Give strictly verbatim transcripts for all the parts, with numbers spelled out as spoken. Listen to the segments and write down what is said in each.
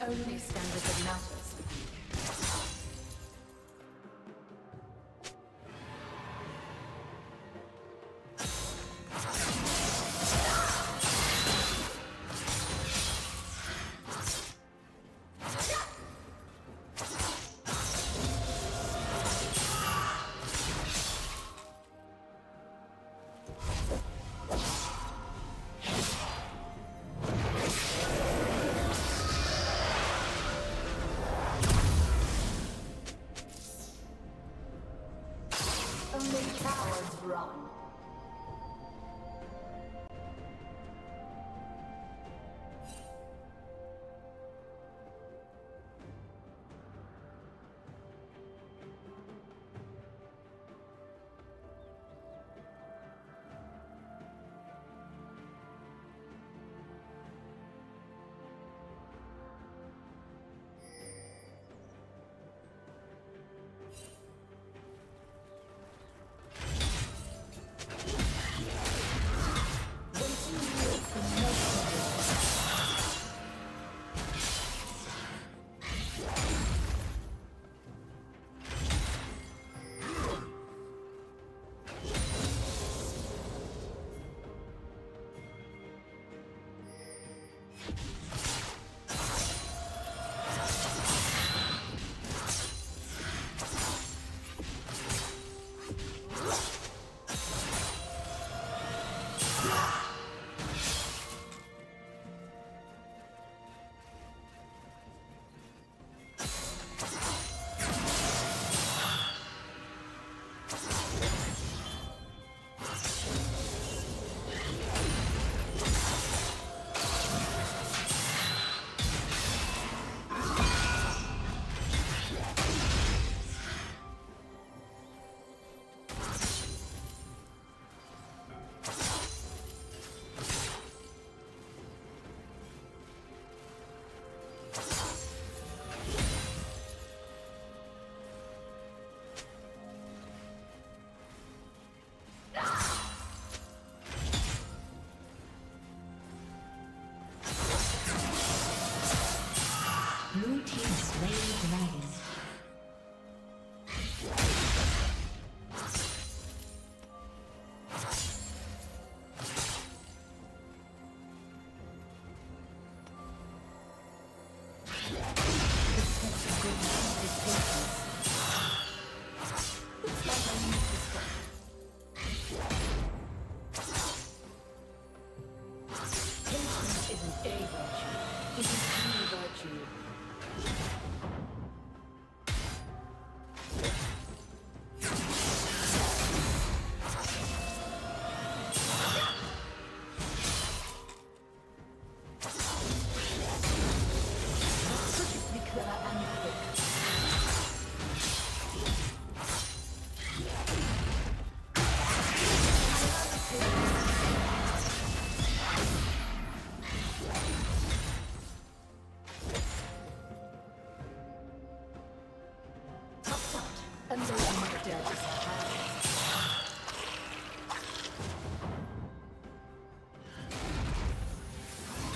Only standard that matters. You Blue team slain dragon.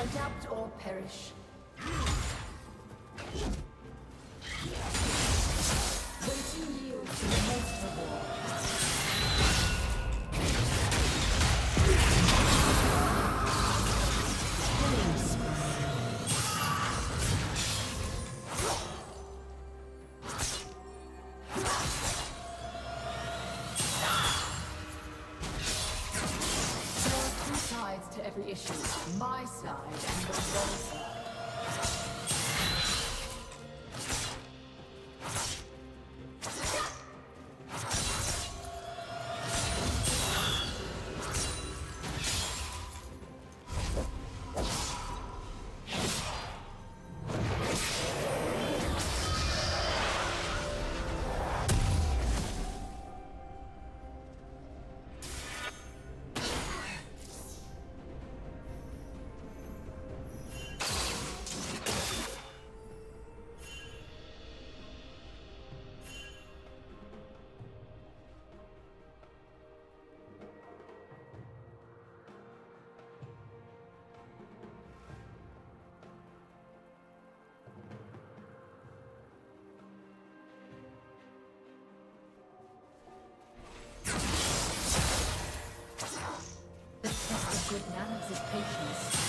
Adapt or perish. My side and the with none of his patience.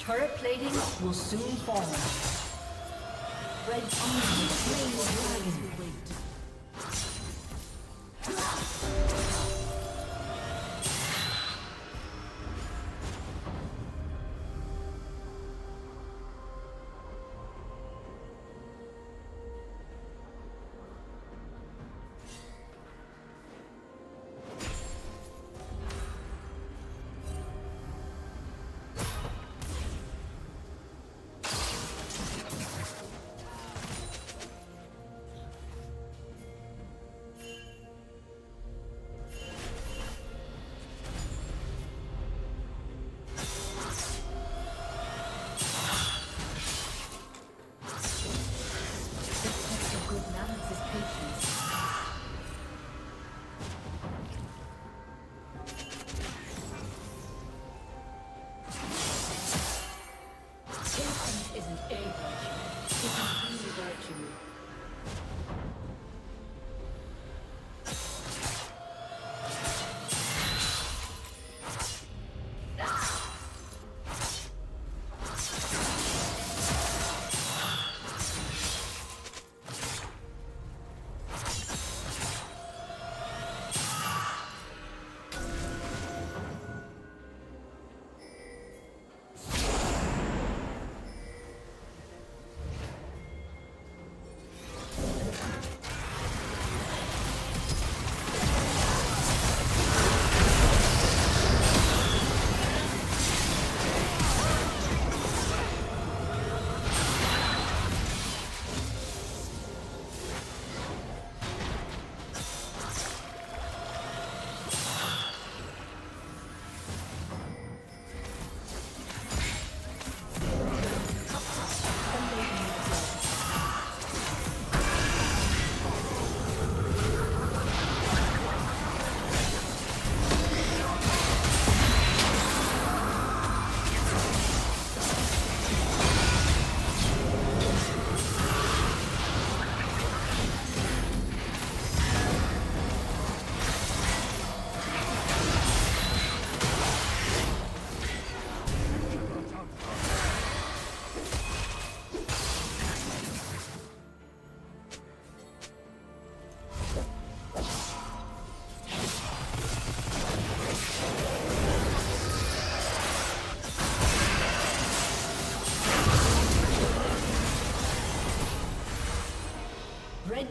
Turret plating will soon fall. Red team slain dragon. Red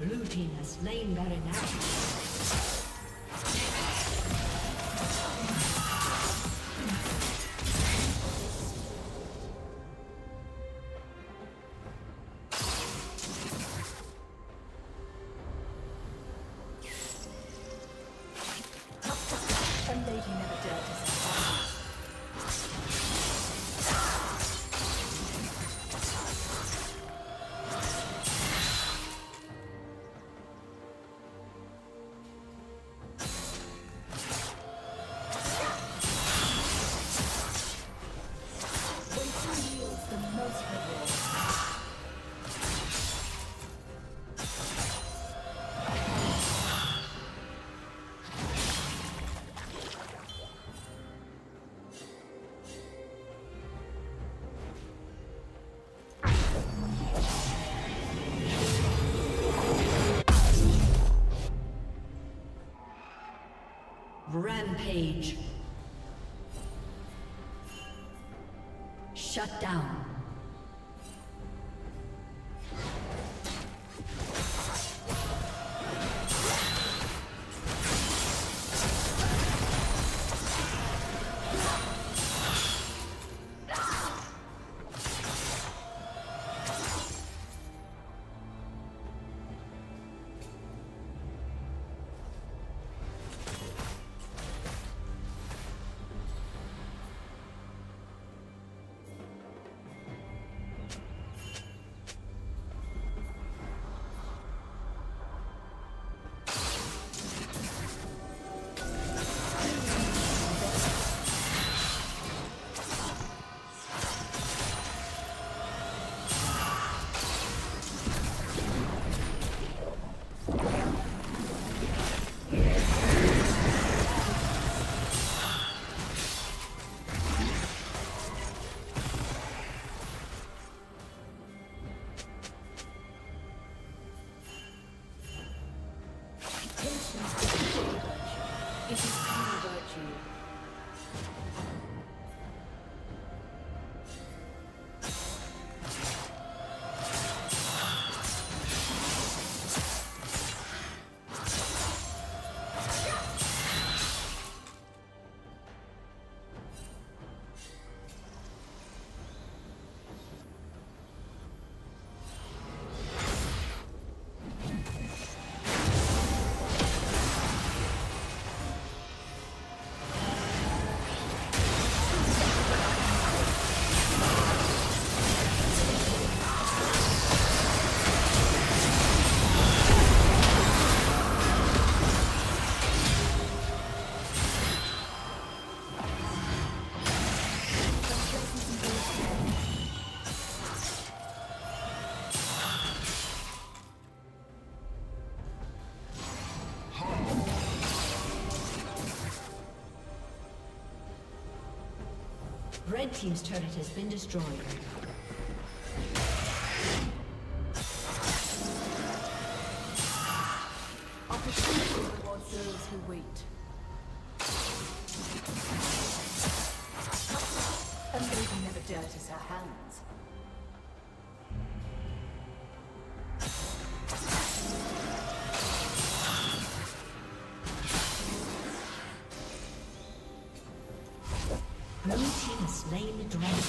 Blue team has slain Baron Nashor. Rampage. Shut down. Red team's turret has been destroyed. Opportunity for those who wait. A maiden never dirties her hands. Blue team has slain the dragon.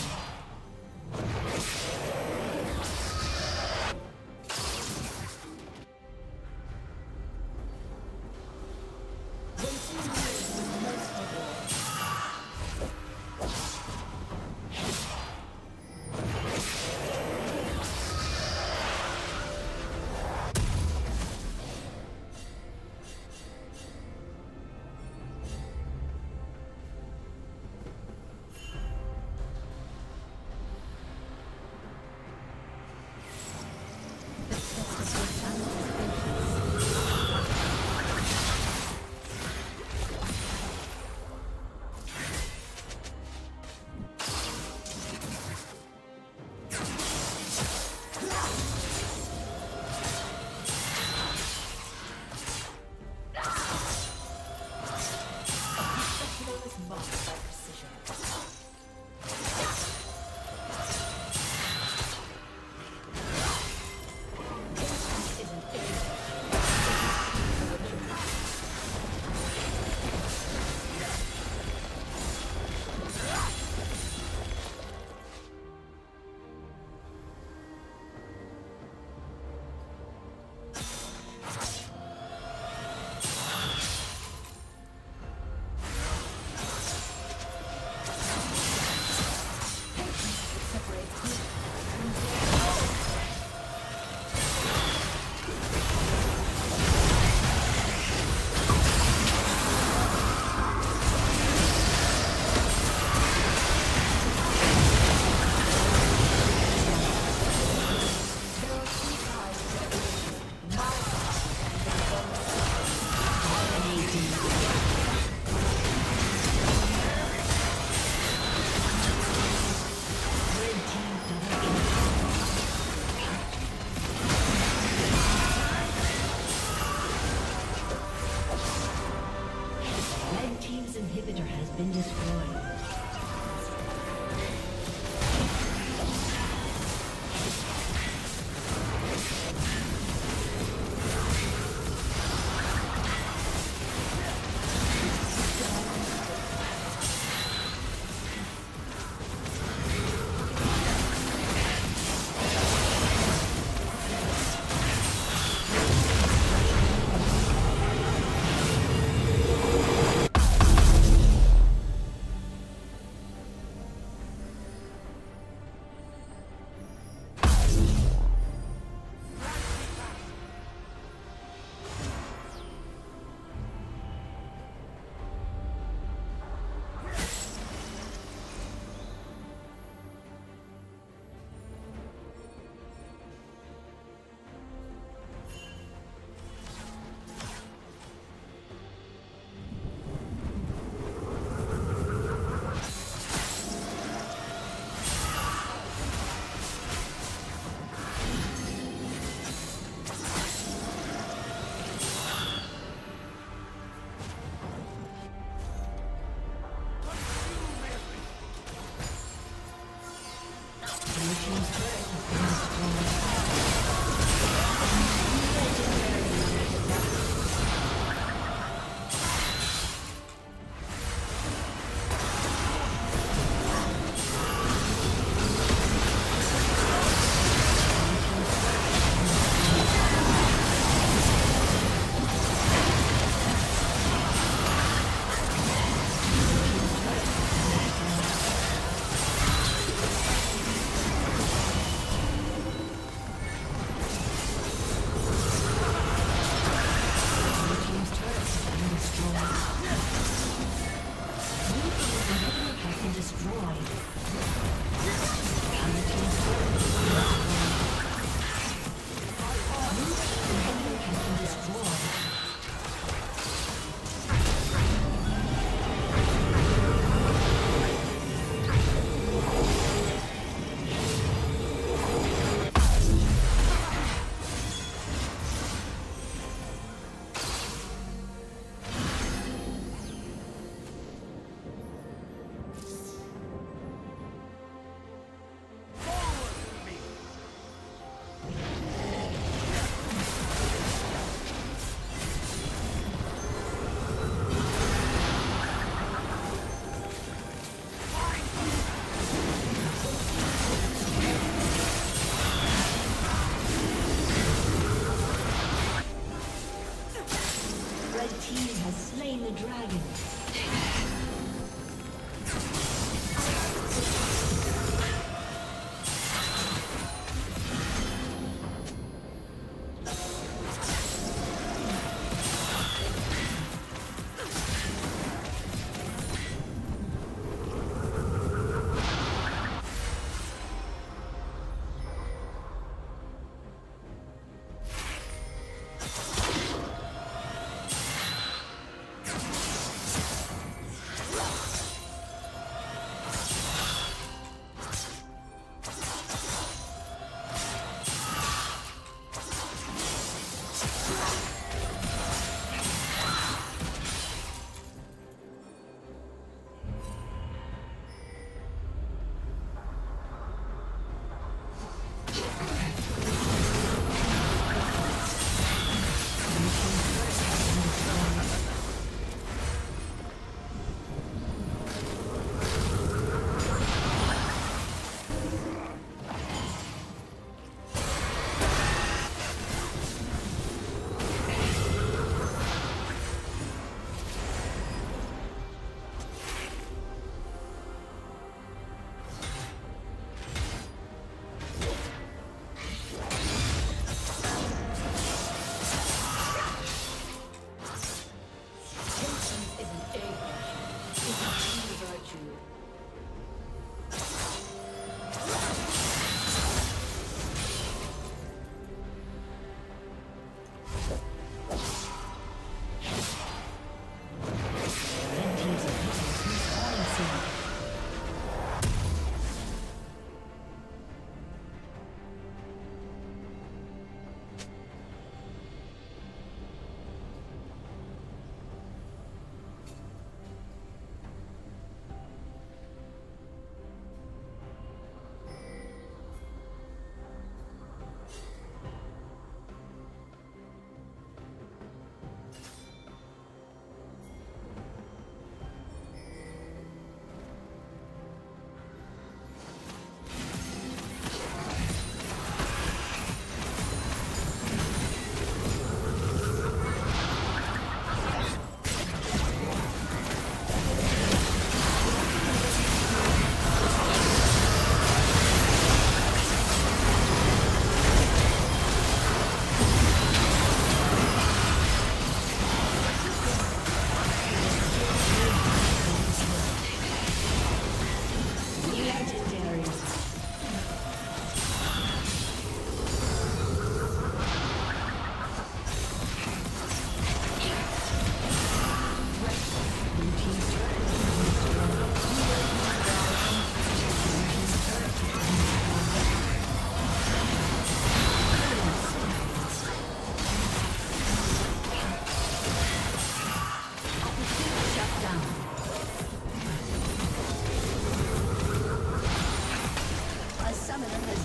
slain the dragon.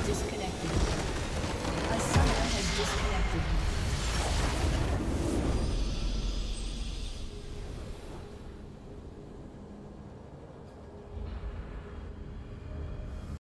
Disconnected. A summoner has disconnected.